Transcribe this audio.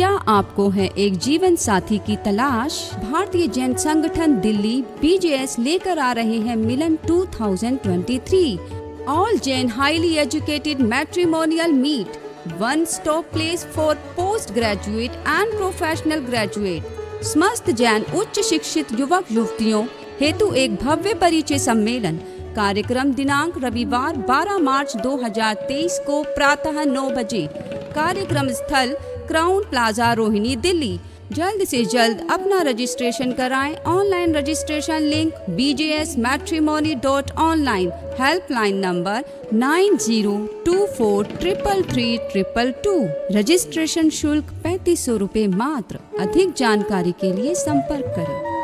क्या आपको है एक जीवन साथी की तलाश? भारतीय जैन संगठन दिल्ली बीजेएस लेकर आ रहे हैं Milan 2023 all Jain highly educated matrimonial meet, one stop place for post graduate and professional graduate. समस्त जैन उच्च शिक्षित युवक युवतियों हेतु एक भव्य परिचय सम्मेलन। कार्यक्रम दिनांक रविवार 12 मार्च 2023 को प्रातः 9 बजे। कार्यक्रम स्थल क्राउन प्लाजा रोहिणी दिल्ली। जल्द से जल्द अपना रजिस्ट्रेशन कराएं। Online registration link bjsmatrimony.online। Helpline number 9024333322। Registration शुल्क 3500 रुपये मात्र। अधिक जानकारी के लिए संपर्क करें।